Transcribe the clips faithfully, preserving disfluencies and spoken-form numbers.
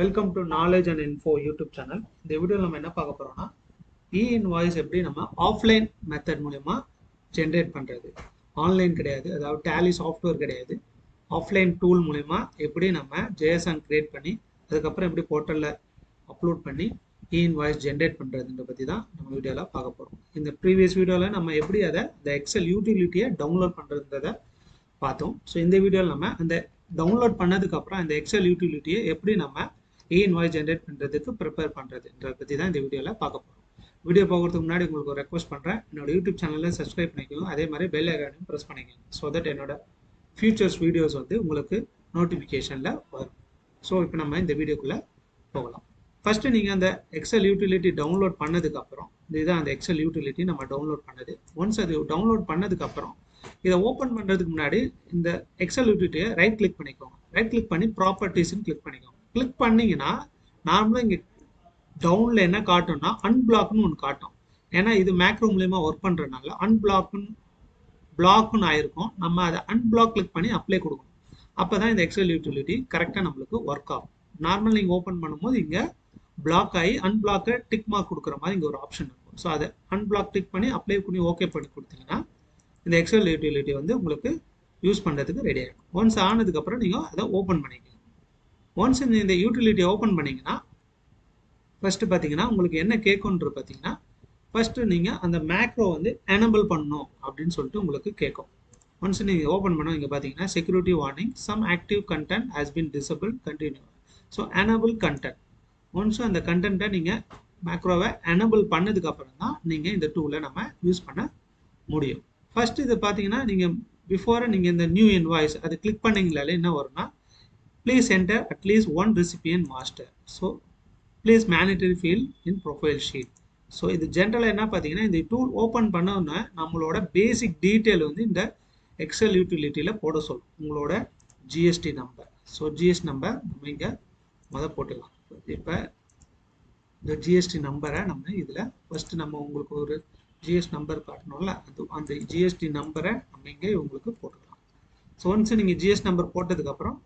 Welcome to knowledge and info YouTube channel. இந்த வீடியோவில் நம்ம என்ன பார்க்க போகிறோம்னா இ இன்வாய்ஸ் எப்படி நம்ம ஆஃப்லைன் மெத்தட் மூலமா ஜென்ரேட் பண்ணுறது. ஆன்லைன் கிடையாது, அதாவது டேலி சாஃப்ட்வேர் கிடையாது. ஆஃப்லைன் டூல் மூலமா எப்படி நம்ம ஜேஎஸ்ஆன் கிரியேட் பண்ணி அதுக்கப்புறம் எப்படி போர்ட்டலில் அப்லோட் பண்ணி இ இன்வாய்ஸ் ஜென்ரேட் பண்ணுறதுன்ற பற்றி தான் நம்ம வீடியோவில் பார்க்க போகிறோம். இந்த ப்ரீவியஸ் வீடியோவில் நம்ம எப்படி அதை இந்த எக்ஸல் யூட்டிலிட்டியை டவுன்லோட் பண்ணுறதை பார்த்தோம். ஸோ இந்த வீடியோவில் நம்ம அந்த டவுன்லோட் பண்ணதுக்கப்புறம் அந்த எக்ஸல் யூட்டிலிட்டியை எப்படி நம்ம இ இன்வாய்ஸ் ஜென்ரேட் பண்ணுறதுக்கு ப்ரிப்பேர் பண்ணுறதுன்ற பற்றி தான் இந்த வீடியோவில் பார்க்க போகிறோம். வீடியோ பார்க்குறதுக்கு முன்னாடி உங்களுக்கு ஒரு ரெக்வஸ்ட் பண்ணுறேன், என்னோட யூடியூப் சேனலில் சப்ஸ்கிரைப் பண்ணிக்கோங்க. அதே மாதிரி பெல் ஐக்கானையும் ப்ரெஸ் பண்ணிக்கோங்க. ஸோ தட் என்னோட ஃபியூச்சர்ஸ் வீடியோஸ் வந்து உங்களுக்கு நோட்டிஃபிகேஷனில் வரும். ஸோ இப்போ நம்ம இந்த வீடியோக்குள்ளே போகலாம். ஃபஸ்ட்டு நீங்கள் அந்த எக்ஸல் யூட்டிலிட்டி டவுன்லோட் பண்ணதுக்கப்புறம், இதுதான் அந்த எக்ஸல் யூட்டிலிட்டி நம்ம டவுன்லோட் பண்ணது. ஒன்ஸ் அது டவுன்லோட் பண்ணதுக்கப்புறம் இதை ஓப்பன் பண்ணுறதுக்கு முன்னாடி இந்த எக்ஸல் யூட்டிலிட்டியை ரைட் கிளிக் பண்ணிக்கோங்க. ரைட் கிளிக் பண்ணி ப்ராப்பர்ட்டிஸ்ன்னு கிளிக் பண்ணிக்கோங்க. கிளிக் பண்ணிங்கன்னா நார்மலாக இங்கே டவுனில் என்ன காட்டும்னா அன்பிளாக்னு ஒன்று காட்டும். ஏன்னா இது மேக்ரோ மூலியமாக ஒர்க் பண்ணுறதுனால அன்பிளாக்னு பிளாக்னு ஆயிருக்கும். நம்ம அதை அன்பிளாக் கிளிக் பண்ணி அப்ளை கொடுக்கணும். அப்போ தான் இந்த எக்ஸல் யூட்டிலிட்டி கரெக்டாக நம்மளுக்கு ஒர்க் ஆகும். நார்மல் நீங்கள் ஓப்பன் பண்ணும்போது இங்கே பிளாக் ஆகி அன்பிளாக்கை டிக் மார்க் கொடுக்குற மாதிரி இங்கே ஒரு ஆப்ஷன் இருக்கும். ஸோ அதை அன்பிளாக் டிக் பண்ணி அப்ளை பண்ணி ஓகே பண்ணி கொடுத்தீங்கன்னா இந்த எக்ஸல் யூட்டிலிட்டி வந்து உங்களுக்கு யூஸ் பண்ணுறதுக்கு ரெடி ஆகிடும். ஒன்ஸ் ஆனதுக்கப்புறம் நீங்கள் அதை ஓப்பன் பண்ணிக்கலாம். ஒன்ஸ் இந்த யூட்டிலிட்டியை ஓப்பன் பண்ணிங்கன்னா ஃபஸ்ட்டு பார்த்தீங்கன்னா உங்களுக்கு என்ன கேட்கும்ன்ற பார்த்தீங்கன்னா, ஃபஸ்ட்டு நீங்கள் அந்த மேக்ரோ வந்து எனபிள் பண்ணணும் அப்படின்னு சொல்லிட்டு உங்களுக்கு கேட்கும். ஒன்ஸ் நீங்கள் ஓப்பன் பண்ணோம் இங்கே பார்த்தீங்கன்னா security warning, some active content has been disable continue. So enable content. Once அந்த கண்டென்ட்டை நீங்கள் மேக்ரோவை எனபிள் பண்ணதுக்கப்புறம் தான் நீங்கள் இந்த டூலை நம்ம யூஸ் பண்ண முடியும். ஃபஸ்ட்டு இது பார்த்தீங்கன்னா நீங்கள் பிஃபோரை நீங்கள் இந்த நியூ இன்வாய்ஸ் அது கிளிக் பண்ணிங்களாலே என்ன வரும்னா Please enter at least one recipient master. So, please mandatory field in profile sheet. So, இது ஜென்ரலாக என்ன பார்த்தீங்கன்னா இந்த டூல் ஓப்பன் பண்ணோன்னா நம்மளோட பேசிக் டீட்டெயில் வந்து இந்த எக்ஸல் யூட்டிலிட்டியில் போட சொல்லும். உங்களோட GST number. So GST number நம்ம இங்கே முதல் போட்டுக்கலாம். இப்போ இந்த ஜிஎஸ்டி நம்பரை நம்ம இதில் ஃபஸ்ட்டு நம்ம உங்களுக்கு ஒரு ஜிஎஸ்டி நம்பர் காட்டணும்ல, அது அந்த ஜிஎஸ்டி நம்பரை நம்ம இங்கே உங்களுக்கு போட்டுக்கலாம். ஸோ ஒன்ஸ் நீங்கள் ஜிஎஸ்டி நம்பர் போட்டதுக்கப்புறம்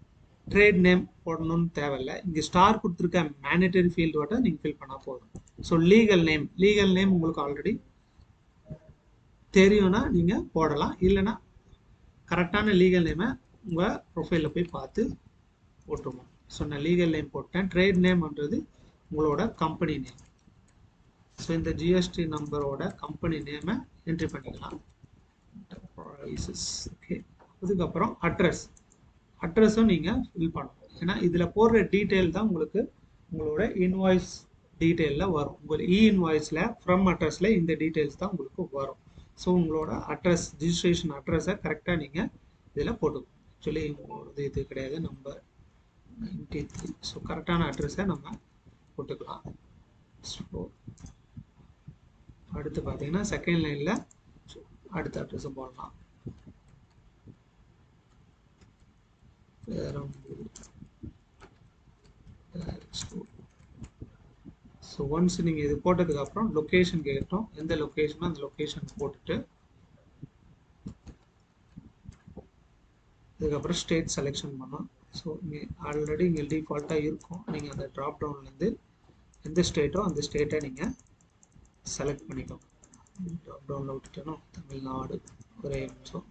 ட்ரேட் நேம் போடணும்னு தேவையில்லை. இங்கே ஸ்டார் கொடுத்துருக்க மேனேட்டரி ஃபீல்டோட நீங்கள் ஃபில் பண்ணால் போதும். So legal name, legal name உங்களுக்கு ஆல்ரெடி தெரியும்னா நீங்கள் போடலாம். இல்லைன்னா கரெக்டான லீகல் நேமை உங்கள் ப்ரொஃபைலில் போய் பார்த்து போட்டுருவோம். ஸோ நான் லீகல் நேம் போட்டேன். ட்ரேட் நேம்ன்றது உங்களோட கம்பெனி நேம். ஸோ இந்த ஜிஎஸ்டி நம்பரோட கம்பெனி நேமை என்ட்ரி பண்ணிக்கலாம். ஓகே, அதுக்கப்புறம் அட்ரஸ் அட்ரஸும் நீங்கள் ஃபில் பண்ணணும். ஏன்னா இதில் போடுற டீட்டெயில் தான் உங்களுக்கு உங்களோட இன்வாய்ஸ் டீட்டெயிலில் வரும். உங்கள் இ இன்வாய்ஸில் ஃப்ரம் அட்ரஸில் இந்த டீட்டெயில்ஸ் தான் உங்களுக்கு வரும். ஸோ உங்களோட அட்ரஸ், ரிஜிஸ்ட்ரேஷன் அட்ரஸை கரெக்டாக நீங்கள் இதில் போட்டுக்கணும். ஆக்சுவலி உங்களோட இது கிடையாது நம்பர் நைன்டி த்ரீ. ஸோ கரெக்டான அட்ரஸை நம்ம போட்டுக்கலாம். ஸோ அடுத்து பார்த்தீங்கன்னா செகண்ட் லைனில் அடுத்த அட்ரஸும் போடலாம். ஸோ ஒன்ஸ் நீங்கள் இது போட்டதுக்கப்புறம் லொக்கேஷன் கேட்டோம். எந்த லொக்கேஷனோ அந்த லொக்கேஷன் போட்டுட்டு இதுக்கப்புறம் ஸ்டேட் செலெக்ஷன் பண்ணோம். ஸோ இங்கே ஆல்ரெடி இங்கே டிஃபால்ட்டாக இருக்கும். நீங்கள் அந்த ட்ராப் டவுன்லேருந்து எந்த ஸ்டேட்டோ அந்த ஸ்டேட்டை நீங்கள் செலக்ட் பண்ணிக்கோங்க. ட்ராப் டவுனில் விட்டுட்டோம் தமிழ்நாடு. ஒரே நிமிஷம்.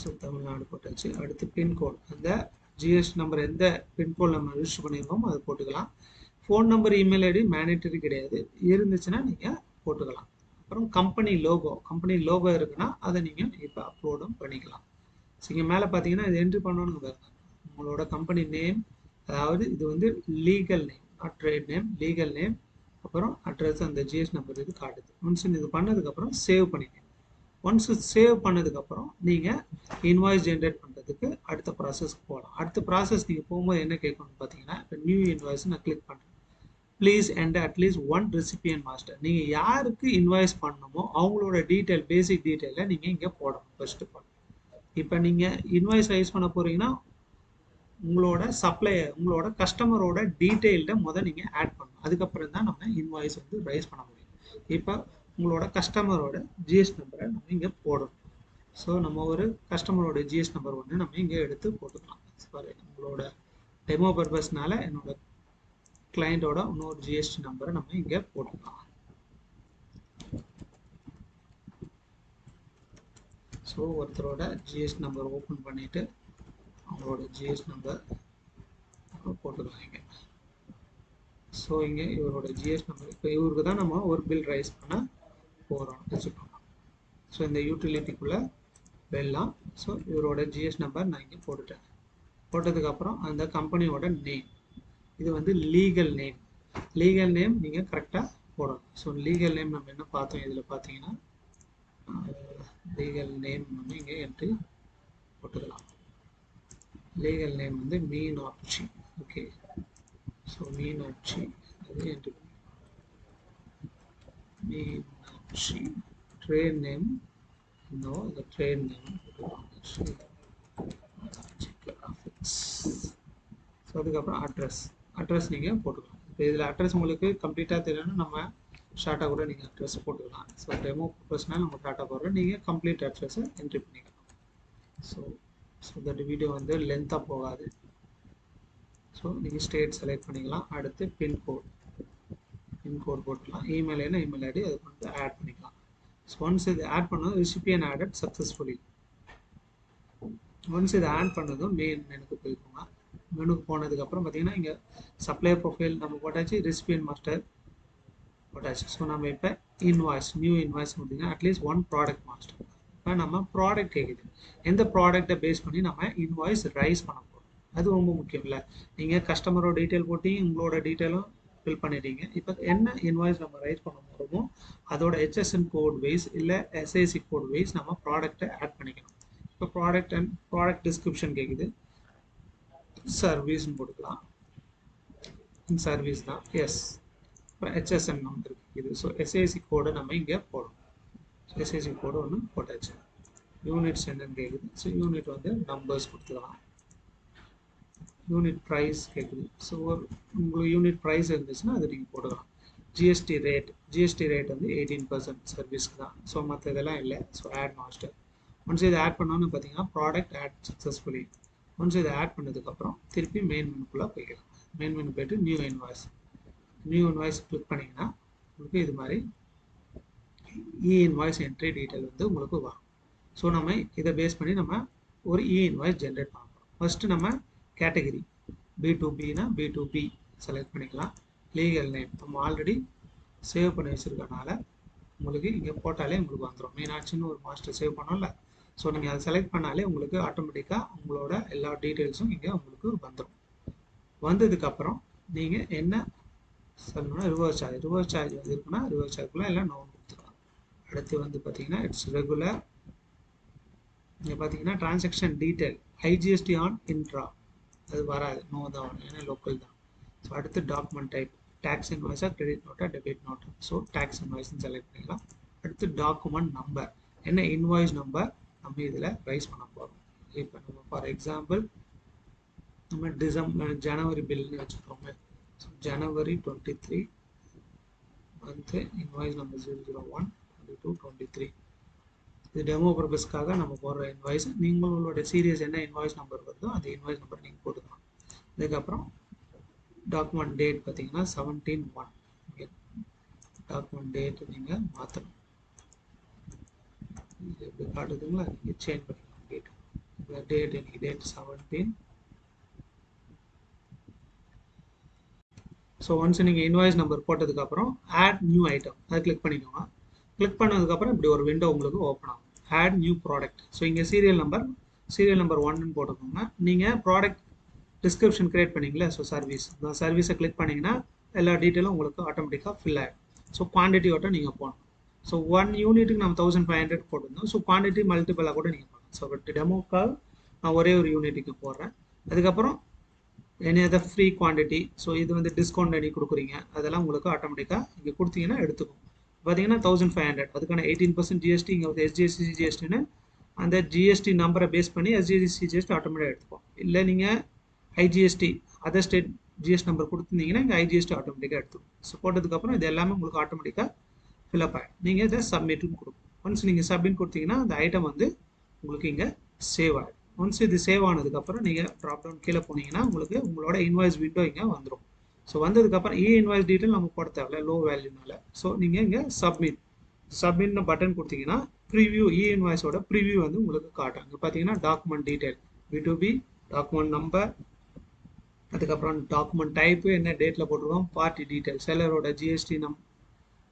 ஸோ தமிழ்நாடு போட்டாச்சு. அடுத்து பின்கோட், அந்த ஜிஎஸ்டி நம்பர் எந்த பின்கோட் நம்ம ரிஜிஸ்டர் பண்ணியிருக்கோமோ அது போட்டுக்கலாம். Phone number, email ID mandatory கிடையாது, இருந்துச்சுன்னா நீங்கள் போட்டுக்கலாம். அப்புறம் கம்பெனி லோகோ, கம்பெனி லோகோ இருக்குன்னா அதை நீங்கள் இப்போ அப்லோடும் பண்ணிக்கலாம். ஸோ இங்கே மேலே பார்த்தீங்கன்னா இது என்ட்ரி பண்ணணுன்னு பாருங்க. உங்களோட கம்பெனி நேம், அதாவது இது வந்து legal name not trade name, legal name. அப்புறம் அட்ரஸ், அந்த ஜிஎஸ்டி நம்பர் இது காட்டுது. ஒன்ஸ் இது பண்ணதுக்கப்புறம் சேவ் பண்ணிக்கணும். ஒன்ஸ் சேவ் பண்ணதுக்கப்புறம் நீங்கள் இன்வாய்ஸ் ஜென்ரேட் பண்ணுறதுக்கு அடுத்த ப்ராசஸ்க்கு போகலாம். அடுத்த ப்ராசஸ் நீங்கள் போகும்போது என்ன கேட்கணும்னு பார்த்தீங்கன்னா, இப்போ நியூ இன்வாய்ஸ் நான் கிளிக் பண்ணுறேன். Please enter at least one recipient master. நீங்கள் யாருக்கு இன்வாய்ஸ் பண்ணணுமோ அவங்களோட டீட்டெயில், பேசிக் டீட்டெயிலை நீங்கள் இங்கே போடணும். ஃபர்ஸ்ட் ஆஃப் ஆல் இப்போ நீங்கள் இன்வாய்ஸ் ரைஸ் பண்ண போகிறீங்கன்னா உங்களோட சப்ளையர், உங்களோட கஸ்டமரோட டீட்டெயில்ட முதல் நீங்கள் ஆட் பண்ணணும். அதுக்கப்புறம் தான் நம்ம இன்வாய்ஸ் வந்து ரைஸ் பண்ண முடியும். இப்போ உங்களோட கஸ்டமரோட ஜிஎஸ்டி நம்பரை நம்ம இங்கே போடணும். ஸோ நம்ம ஒரு கஸ்டமரோட ஜிஎஸ்டி நம்பர் ஒன்று நம்ம இங்கே எடுத்து போட்டுக்கலாம். சாரி, உங்களோட டெமோ பர்பஸ்னால என்னோட கிளைண்டோட இன்னொரு ஜிஎஸ்டி நம்பரை நம்ம இங்கே போட்டுக்கலாம். ஸோ ஒருத்தரோட ஜிஎஸ்டி நம்பர் ஓப்பன் பண்ணிவிட்டு அவங்களோட ஜிஎஸ்டி நம்பர் போட்டுக்கலாம் இங்கே. ஸோ இங்கே இவரோட ஜிஎஸ்டி நம்பர் இப்போ இவருக்கு தான் நம்ம ஒரு பில் ரைஸ் பண்ண போகிறோம் வச்சுக்கோங்க. ஸோ இந்த யூட்டிலிட்டிக்குள்ளே பெல்லாம். ஸோ இவரோட ஜிஎஸ்டி நம்பர் நான் இங்கே போட்டுட்டேன். போட்டதுக்கப்புறம் அந்த கம்பெனியோட நேம், இது வந்து லீகல் நேம். லீகல் நேம் நீங்கள் கரெக்டாக போடணும். ஸோ லீகல் நேம் நம்ம என்ன பார்த்தோம் இதில் பார்த்தீங்கன்னா, லீகல் நேம் வந்து இங்கே என்ட்ரி போட்டுக்கலாம். லீகல் நேம் வந்து மீனாட்சி. ஓகே, ஸோ மீனாட்சி அது என்ட்ரி மீனாட்சி. ட்ரெயின் நேம் இன்னும் இந்த ட்ரெயின் நேம் போட்டுக்கலாம். ஸோ அதுக்கப்புறம் அட்ரஸ் அட்ரஸ் நீங்கள் போட்டுக்கலாம். இப்போ இதில் அட்ரஸ் உங்களுக்கு கம்ப்ளீட்டாக தெரியணும்னா நம்ம ஷார்ட்டாக கூட நீங்கள் அட்ரஸ் போட்டுக்கலாம். ஸோ டெமோ பர்பஸ்னால் நம்ம ஷார்ட்டாக போடுறோம், நீங்கள் கம்ப்ளீட் அட்ரஸை என்ட்ரி பண்ணிக்கலாம். ஸோ ஸோ தட் வீடியோ வந்து லென்த்தாக போகாது. ஸோ நீங்கள் ஸ்டேட் செலக்ட் பண்ணிக்கலாம். அடுத்து பின்கோட் பின்கோட் போட்டுக்கலாம். இமெயில் என்ன இமெயில் ஐடி அது வந்து ஆட் பண்ணிக்கலாம். ஸோ ஒன்ஸ் இது ஆட் பண்ணதும் ரிசிபியன் ஆடட் சக்ஸஸ்ஃபுல்லி. ஒன்ஸ் இதை ஆட் பண்ணதும் மெயின் மெனுக்கு போய்க்கோங்க. மெனுக்கு போனதுக்கப்புறம் பார்த்தீங்கன்னா இங்கே சப்ளை ப்ரொஃபைல் நம்ம போட்டாச்சு, ரெசிபியன் மாஸ்டர் போட்டாச்சு. ஸோ நம்ம இப்போ இன்வாய்ஸ் நியூ இன்வாய்ஸ் பார்த்தீங்கன்னா அட்லீஸ்ட் ஒன் ப்ராடக்ட் மாஸ்டர். இப்போ நம்ம ப்ராடக்ட் கேட்குது, எந்த ப்ராடக்டை பேஸ் பண்ணி நம்ம இன்வாய்ஸ் ரைஸ் பண்ண போகிறோம், அது ரொம்ப முக்கியம் இல்லை. நீங்கள் கஸ்டமரோட டீட்டெயில் போட்டி உங்களோட டீட்டெயிலும் ஃபில் பண்ணிட்டீங்க. இப்போ என்ன இன்வாய்ஸ் நம்ம ரைஸ் பண்ண போகிறோமோ அதோட ஹெச்எஸ்என் கோட் வைஸ் இல்லை எஸ்ஐசி கோட் வைஸ் நம்ம ப்ராடக்டை ஆட் பண்ணிக்கணும். இப்போ ப்ராடக்ட் அண்ட் ப்ராடக்ட் டிஸ்கிரிப்ஷன் கேட்குது, சர்வீஸ்ன்னு போட்டுக்கலாம். சர்வீஸ் தான் எஸ். அப்புறம் ஹெச்எஸ்என் நம்பர் இருக்குது. ஸோ எஸ்ஐசி கோடு நம்ம இங்கே போடணும். எஸ்ஐசி கோடு ஒன்று போட்டாச்சு. யூனிட்ஸ் என்னன்னு கேட்குது. ஸோ யூனிட் வந்து நம்பர்ஸ் கொடுத்துக்கலாம். யூனிட் ப்ரைஸ் கேட்குது. ஸோ ஒரு உங்களுக்கு யூனிட் ப்ரைஸ் இருந்துச்சுன்னா அது நீங்கள் போடலாம். ஜிஎஸ்டி ரேட் ஜிஎஸ்டி ரேட் வந்து எயிட்டீன் பர்சன்ட் சர்வீஸ்க்கு தான். ஸோ மற்ற இதெல்லாம் இல்லை. ஸோ ஆட் மாஸ்டர் ஒன்ஸ் இதை ஆட் பண்ணோன்னு பார்த்தீங்கன்னா ப்ராடக்ட் ஆட் சக்ஸஸ்ஃபுல்லி. ஒன்ஸ் இதை ஆட் பண்ணதுக்கப்புறம் திருப்பி மெயின் மெனுக்குள்ளே போய்க்கலாம். மெயின் மெனு போய்ட்டு new invoice new invoice click பண்ணிங்கன்னா உங்களுக்கு இது மாதிரி இ இன்வாய்ஸ் என்ட்ரி டீட்டெயில் வந்து உங்களுக்கு வரும். ஸோ நம்ம இதை பேஸ் பண்ணி நம்ம ஒரு இ இன்வாய்ஸ் ஜென்ரேட் பண்ண போகிறோம். ஃபஸ்ட்டு நம்ம கேட்டகிரி பி டு பினா பி டு பி செலக்ட் பண்ணிக்கலாம். லீகல் நேம் நம்ம ஆல்ரெடி சேவ் பண்ணி வச்சுருக்கனால உங்களுக்கு இங்கே போட்டாலே உங்களுக்கு வந்துடும். மீனாட்சின்னு ஒரு மாஸ்டர் சேவ் பண்ணோம்ல, ஸோ நீங்கள் அதை செலக்ட் பண்ணாலே உங்களுக்கு ஆட்டோமேட்டிக்காக உங்களோட எல்லா டீட்டெயில்ஸும் இங்கே உங்களுக்கு வந்துடும். வந்ததுக்கப்புறம் நீங்கள் என்ன சொல்லணும்னா ரிவர்ஸ் சார்ஜ் ரிவர்ஸ் சார்ஜ் வந்து இருக்குன்னா ரிவர்ஸ் சார்ஜுக்குள்ளே எல்லாம் நோன் கொடுத்துக்கலாம். அடுத்து வந்து பார்த்தீங்கன்னா இட்ஸ் ரெகுலர். இங்கே பார்த்தீங்கன்னா transaction detail IGST on intra அது வராது, நோ தான் வரும், ஏன்னா லோக்கல் தான். ஸோ அடுத்து டாக்குமெண்ட் டைப் டேக்ஸ் இன்வாய்ஸாக கிரெடிட் நோட்டா டெபிட் நோட்டா. ஸோ டேக்ஸ் இன்வாய்ஸ்ன்னு செலக்ட் பண்ணிக்கலாம். அடுத்து டாக்குமெண்ட் நம்பர் என்ன இன்வாய்ஸ் நம்பர் நம்ம இதில் ரைஸ் பண்ண போகிறோம். இப்போ நம்ம ஃபார் எக்ஸாம்பிள் நம்ம டிசம்பர் ஜனவரி பில்லுன்னு வச்சுருக்கோமே. ஸோ ஜனவரி டுவெண்ட்டி த்ரீ வந்து invoice number zero zero one twenty two twenty three இது டெமோ பர்பஸ்க்காக நம்ம போடுற இன்வாய்ஸ். நீங்கள் உங்களோட சீரியஸ் என்ன இன்வாய்ஸ் நம்பர் வருதோ அந்த இன்வாய்ஸ் நம்பர் நீங்கள் போட்டுக்கலாம். அதுக்கப்புறம் டாக்குமெண்ட் டேட் பார்த்தீங்கன்னா செவன்டீன் ஒன் டாக்குமெண்ட் டேட் நீங்கள் மாற்றணும். இது எப்படி காட்டுதுங்களா நீங்கள் சேஞ்ச் பண்ணிக்கலாம். டேட் இப்போ டேட் இன்னைக்கு டேட் செவன்டீன். ஸோ ஒன்ஸ் நீங்கள் இன்வாய்ஸ் நம்பர் போட்டதுக்கப்புறம் ஆட் நியூ ஐட்டம் அதை கிளிக் பண்ணிக்கோங்க. கிளிக் பண்ணதுக்கப்புறம் இப்படி ஒரு விண்டோ உங்களுக்கு ஓப்பன் ஆகும். Add new product. ஸோ இங்கே சீரியல் நம்பர் சீரியல் நம்பர் ஒன்னு போட்டுக்கோங்க. நீங்கள் ப்ராடக்ட் டிஸ்கிரிப்ஷன் கிரியேட் பண்ணிங்களே, ஸோ சர்வீஸ் இந்த சர்வீஸை கிளிக் பண்ணிங்கன்னா எல்லா டீட்டெயிலும் உங்களுக்கு ஆட்டோமேட்டிக்காக ஃபில் ஆகிடும். ஸோ குவான்டிட்டியோட நீங்கள் போகணும். ஸோ ஒன் யூனிட்டுக்கு நம்ம தௌசண்ட் ஃபைவ் ஹண்ட்ரட் போட்டிருந்தோம். ஸோ குவான்டிட்டி மல்டிபிளாக கூட நீங்கள் போடலாம். ஸோ பட் டெமோக்காக நான் ஒரே ஒரு யூனிட்டுக்கு போடுறேன். அதுக்கப்புறம் any other free quantity. So இது வந்து டிஸ்கவுண்ட் எனி கொடுக்குறீங்க அதெல்லாம் உங்களுக்கு ஆட்டோமேட்டிக்காக இங்கே கொடுத்தீங்கன்னா எடுத்துக்கும். பார்த்தீங்கன்னா தௌசண்ட் ஃபைவ் ஹண்ட்ரட் அதுக்கான எயிட்டீன் பர்சன்ட் ஜிஎஸ்டி இங்கே வந்து எஸ்ஜிஎஸ்டி சிஜிஎஸ்டின்னு அந்த ஜிஎஸ்டி நம்பரை பேஸ் பண்ணி எஸ்ஜிஎஸ்டி சிஜிஎஸ்டி ஆட்டோமேட்டிக்காக எடுத்துப்போம். இல்லை நீங்கள் IGST other state GST number கொடுத்துருந்தீங்கன்னா இங்கே ஐஜிஎஸ்டி ஆட்டோமேட்டிக்காக எடுத்துக்கும். ஸோ போட்டதுக்கப்புறம் இது எல்லாமே உங்களுக்கு ஆட்டோமேட்டிக்காக ஃபில்அப் ஆகிடும். நீங்கள் இதை சப்மிட்டும் கொடுக்கும். ஒன்ஸ் நீங்கள் சப்மிட் கொடுத்தீங்கன்னா அந்த ஐட்டம் வந்து உங்களுக்கு இங்கே சேவ் ஆகிடும். ஒன்ஸ் இது சேவ் ஆனதுக்கப்புறம் நீங்கள் ட்ராப் டவுன் கீழே போனீங்கன்னா உங்களுக்கு உங்களோட இன்வாய்ஸ் விண்டோ இங்கே வந்துடும். ஸோ வந்ததுக்கப்புறம் இ இன்வாய்ஸ் டீட்டெயில் நமக்கு போட தேவையில்ல, லோ வேல்யூனால. ஸோ நீங்கள் இங்கே சப்மிட் சப்மிட்னு பட்டன் கொடுத்தீங்கன்னா ப்ரிவியூ இ இன்வாய்ஸோட ப்ரிவியூ வந்து உங்களுக்கு காட்டும். இங்கே பார்த்தீங்கன்னா document detail B to B, document number, அதுக்கப்புறம் டாக்குமெண்ட் டைப்பு என்ன டேட்டில் போட்டிருக்கோம், பார்ட்டி டீட்டெயில், செல்லரோட ஜிஎஸ்டி நம்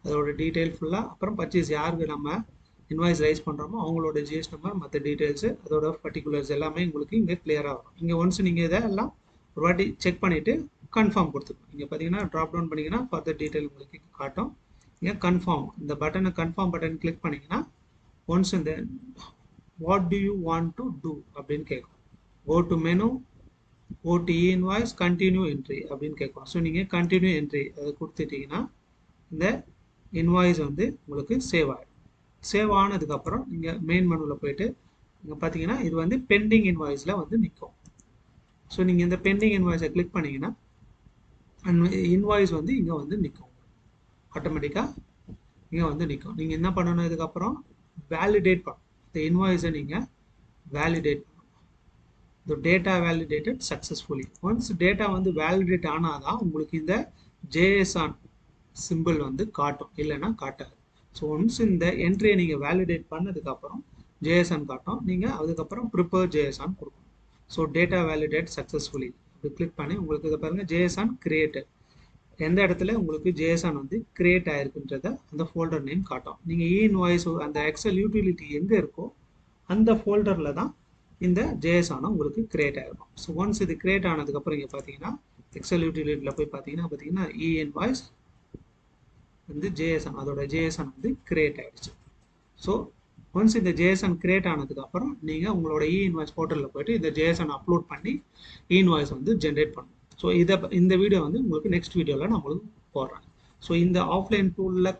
அதோட டீட்டெயில் ஃபுல்லாக, அப்புறம் பர்ச்சேஸ் யாருக்கு நம்ம இன்வாய்ஸ் ரைஸ் பண்ணுறோமோ அவங்களோட ஜிஎஸ்டி நம்பர், மற்ற டீட்டெயில்ஸு, அதோட பர்டிகுலர்ஸ் எல்லாமே உங்களுக்கு இங்கே கிளியராக வரும். இங்கே ஒன்ஸ் நீங்கள் இதை எல்லாம் ஒரு வாட்டி செக் பண்ணிவிட்டு கன்ஃபார்ம் கொடுத்துருக்கோம். இங்கே பார்த்தீங்கன்னா ட்ராப் டவுன் பண்ணிங்கன்னா ஃபர்தர் டீட்டெயில் உங்களுக்கு காட்டும். இங்கே கன்ஃபார்ம் இந்த பட்டனை கன்ஃபார்ம் பட்டன் கிளிக் பண்ணிங்கன்னா ஒன்ஸ் இந்த what do you want to do அப்படின்னு கேட்கும். Go to menu, go to e invoice, continue entry அப்படின்னு கேட்கும். ஸோ நீங்கள் கண்டினியூ என்ட்ரி அதை கொடுத்துட்டிங்கன்னா இந்த இன்வாய்ஸ் வந்து உங்களுக்கு சேவ் ஆகிடும். சேவ் ஆனதுக்கப்புறம் நீங்கள் மெயின் மெனுவில் போயிட்டு இங்கே பார்த்தீங்கன்னா இது வந்து பெண்டிங் இன்வாய்ஸில் வந்து நிற்கும். ஸோ நீங்கள் இந்த பெண்டிங் இன்வாய்ஸை கிளிக் பண்ணிங்கன்னா இன்வாய்ஸ் வந்து இங்கே வந்து நிற்கும், ஆட்டோமேட்டிக்காக இங்கே வந்து நிற்கும். நீங்கள் என்ன பண்ணணும், இதுக்கப்புறம் வேலிடேட் பண்ணணும் இந்த இன்வாய்ஸை. நீங்கள் validate the data validated successfully. Once data வந்து validate ஆனாதான் உங்களுக்கு இந்த JSON symbol வந்து காட்டும், இல்லைன்னா காட்டாது. ஸோ ஒன்ஸ் இந்த என்ட்ரியை நீங்கள் வேலிடேட் பண்ணதுக்கப்புறம் JSON காட்டும். நீங்கள் அதுக்கப்புறம் ப்ரிப்பேர் JSON கொடுக்கணும். ஸோ டேட்டா வேலிடேட் சக்ஸஸ்ஃபுல்லி அப்படி கிளிக் பண்ணி உங்களுக்கு இதை பாருங்கள் JSON கிரியேட்டட், எந்த இடத்துல உங்களுக்கு JSON வந்து கிரியேட் ஆகிருக்குன்றதை அந்த ஃபோல்டர் நேம் காட்டும். நீங்கள் e-invoice அந்த எக்ஸல் யூட்டிலிட்டி எங்கே இருக்கோ அந்த ஃபோல்டரில் தான் இந்த ஜேஎஸ்ஆனும் உங்களுக்கு கிரியேட் ஆகிருக்கும். ஸோ ஒன்ஸ் இது கிரியேட் ஆனதுக்கப்புறம் இங்கே பார்த்தீங்கன்னா எக்ஸல் யூட்டிலிட்டியில் போய் பார்த்தீங்கன்னா பார்த்தீங்கன்னா இ இன்வாய்ஸ் வந்து ஜேஎஸ்ஆன் அதோட ஜேஎஸ்ஆன் வந்து கிரியேட் ஆகிடுச்சு. ஸோ ஒன்ஸ் இந்த ஜேஎஸ்ஆன் கிரியேட் ஆனதுக்கப்புறம் நீங்கள் உங்களோட இ இன்வாய்ஸ் போர்ட்டலில் போய்ட்டு இந்த ஜேஎஸ்ஆன் அப்லோட் பண்ணி இ இன்வாய்ஸ் வந்து ஜென்ரேட் பண்ணும். ஸோ இதை இந்த வீடியோ வந்து உங்களுக்கு நெக்ஸ்ட் வீடியோவில் நம்மளுக்கு போடுறேன். ஸோ இந்த ஆஃப்லைன் டூலில்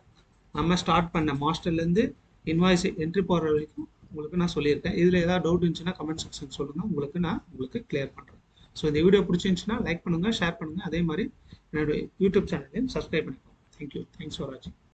நம்ம ஸ்டார்ட் பண்ண மாஸ்டர்லேருந்து இன்வாய்ஸ் என்ட்ரி போடுற வரைக்கும் உங்களுக்கு நான் சொல்லியிருக்கேன். இதில் ஏதாவது டவுட் இருந்துச்சுன்னா கமெண்ட் செக்ஷன் சொல்லுங்கள், உங்களுக்கு நான் உங்களுக்கு கிளியர் பண்ணுறேன். ஸோ இந்த வீடியோ பிடிச்சிருந்துச்சுன்னா லைக் பண்ணுங்கள், ஷேர் பண்ணுங்கள். அதே மாதிரி என்னோடய யூடியூப் சேனலையும் சப்ஸ்கிரைப் பண்ணிக்கோங்க. தேங்க்யூ, தேங்க்ஸ் ஃபார் வாட்சிங்.